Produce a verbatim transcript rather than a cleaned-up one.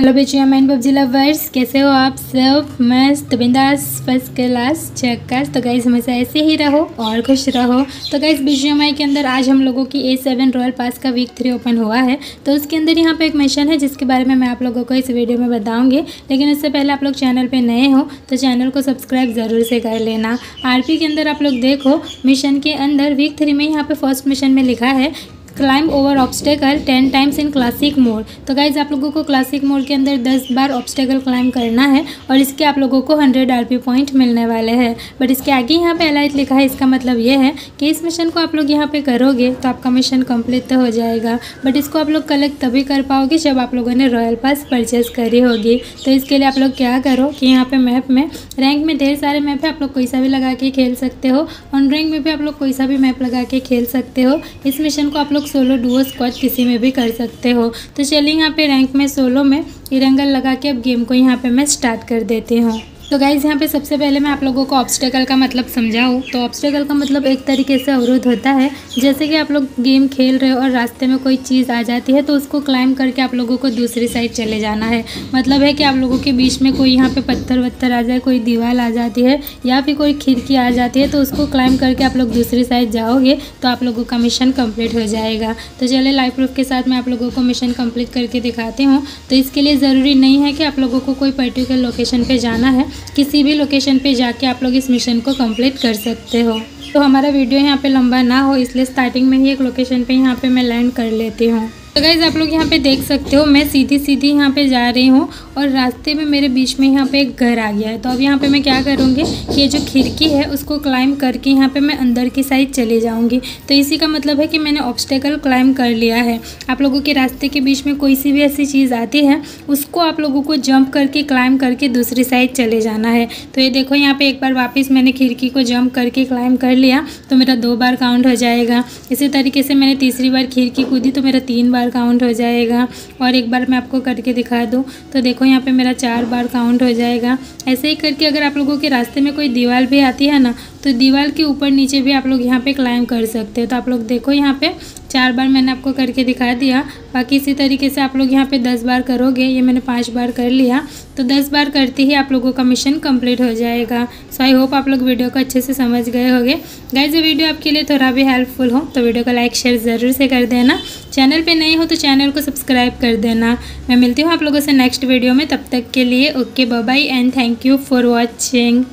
Hello BGMI PUBG lovers, कैसे हो आप सब? मस्त बिंदास फर्स्ट क्लास चक्कर। तो गाइस हमेशा ऐसे ही रहो और खुश रहो। तो गाइस बीजीएमआई के अंदर आज हम लोगों की ए सेवन रॉयल पास का वीक थ्री ओपन हुआ है। तो उसके अंदर यहाँ पे एक मिशन है जिसके बारे में मैं आप लोगों को इस वीडियो में बताऊँगी, लेकिन उससे पहले आप लोग चैनल पर नए हो तो चैनल को सब्सक्राइब ज़रूर से कर लेना। आर पी के अंदर आप लोग देखो मिशन के अंदर वीक थ्री में यहाँ पर फर्स्ट मिशन में लिखा है climb over obstacle ten times in classic mode. तो गाइज आप लोगों को क्लासिक मोड के अंदर दस बार ऑब्स्टेकल क्लाइंब करना है और इसके आप लोगों को हंड्रेड आरपी पॉइंट मिलने वाले हैं। बट इसके आगे यहाँ पे एलाइट लिखा है, इसका मतलब ये है कि इस मिशन को आप लोग यहाँ पे करोगे तो आपका मिशन कंप्लीट तो हो जाएगा, बट इसको आप लोग कलेक्ट तभी कर पाओगे जब आप लोगों ने रॉयल पास परचेज करी होगी। तो इसके लिए आप लोग क्या करो कि यहाँ पर मैप में रैंक में ढेर सारे मैप है, आप लोग कोई सा भी लगा के खेल सकते हो। ऑन रैंक में भी आप लोग कोई सा भी मैप लगा के खेल सकते हो। इस मिशन को आप लोग सोलो डुओ स्क्वाड किसी में भी कर सकते हो। तो चलिए यहाँ पे रैंक में सोलो में तिरंगा लगा के अब गेम को यहाँ पे मैं स्टार्ट कर देती हूँ। तो गाइज़ यहाँ पे सबसे पहले मैं आप लोगों को ऑब्स्टेकल का मतलब समझाऊँ तो ऑब्स्टेकल का मतलब एक तरीके से अवरोध होता है। जैसे कि आप लोग गेम खेल रहे हो और रास्ते में कोई चीज़ आ जाती है तो उसको क्लाइंब करके आप लोगों को दूसरी साइड चले जाना है। मतलब है कि आप लोगों के बीच में कोई यहाँ पे पत्थर वत्थर आ जाए, कोई दीवार आ जाती है या फिर कोई खिड़की आ जाती है तो उसको क्लाइंब करके आप लोग दूसरी साइड जाओगे तो आप लोगों का मिशन कम्प्लीट हो जाएगा। तो चलिए लाइव प्रूफ के साथ मैं आप लोगों को मिशन कम्प्लीट करके दिखाती हूँ। तो इसके लिए ज़रूरी नहीं है कि आप लोगों को कोई पर्टिकुलर लोकेशन पर जाना है, किसी भी लोकेशन पे जाके आप लोग इस मिशन को कंप्लीट कर सकते हो। तो हमारा वीडियो यहाँ पे लंबा ना हो इसलिए स्टार्टिंग में ही एक लोकेशन पे यहाँ पे मैं लैंड कर लेती हूँ। तो गाइज़ आप लोग यहाँ पे देख सकते हो मैं सीधी सीधी यहाँ पे जा रही हूँ और रास्ते में मेरे बीच में यहाँ पे एक घर आ गया है। तो अब यहाँ पे मैं क्या करूँगी कि ये जो खिड़की है उसको क्लाइंब करके यहाँ पे मैं अंदर की साइड चली जाऊँगी। तो इसी का मतलब है कि मैंने ऑब्स्टेकल क्लाइंब कर लिया है। आप लोगों के रास्ते के बीच में कोई सी भी ऐसी चीज़ आती है उसको आप लोगों को जंप करके क्लाइंब करके दूसरी साइड चले जाना है। तो ये देखो यहाँ पर एक बार वापस मैंने खिड़की को जंप करके क्लाइंब कर लिया तो मेरा दो बार काउंट हो जाएगा। इसी तरीके से मैंने तीसरी बार खिड़की कूदी तो मेरा तीन काउंट हो जाएगा। और एक बार मैं आपको करके दिखा दूं तो देखो यहाँ पे मेरा चार बार काउंट हो जाएगा। ऐसे ही करके अगर आप लोगों के रास्ते में कोई दीवार भी आती है ना तो दीवार के ऊपर नीचे भी आप लोग यहाँ पे क्लाइंब कर सकते हो। तो आप लोग देखो यहाँ पे चार बार मैंने आपको करके दिखा दिया। बाकी इसी तरीके से आप लोग यहाँ पे दस बार करोगे, ये मैंने पाँच बार कर लिया। तो दस बार करते ही आप लोगों का मिशन कंप्लीट हो जाएगा। सो आई होप आप लोग वीडियो को अच्छे से समझ गए होंगे। गाइस ये वीडियो आपके लिए थोड़ा भी हेल्पफुल हो तो वीडियो को लाइक शेयर ज़रूर से कर देना। चैनल पर नए हो तो चैनल को सब्सक्राइब कर देना। मैं मिलती हूँ आप लोगों से नेक्स्ट वीडियो में, तब तक के लिए okay bye bye and thank you for watching.